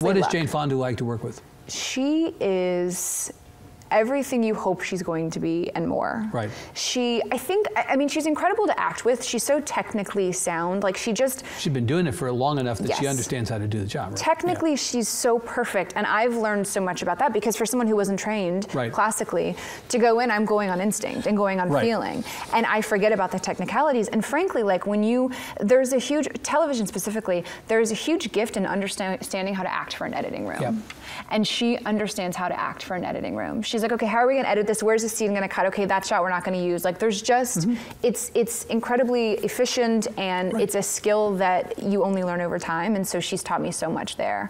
What is Jane Fonda like to work with? She is everything you hope she's going to be and more. Right. I mean, she's incredible to act with. She's so technically sound. Like she's been doing it for long enough that she understands how to do the job. Right? Technically, she's so perfect. And I've learned so much about that because for someone who wasn't trained classically to go in, I'm going on instinct and going on feeling. And I forget about the technicalities. And frankly, like there's a huge, television specifically, there's a huge gift in understanding how to act for an editing room. Yep. And she understands how to act for an editing room. She's like, okay, how are we gonna edit this? Where's the scene gonna cut? Okay, that shot we're not gonna use. Like there's just, it's incredibly efficient and it's a skill that you only learn over time. And so she's taught me so much there.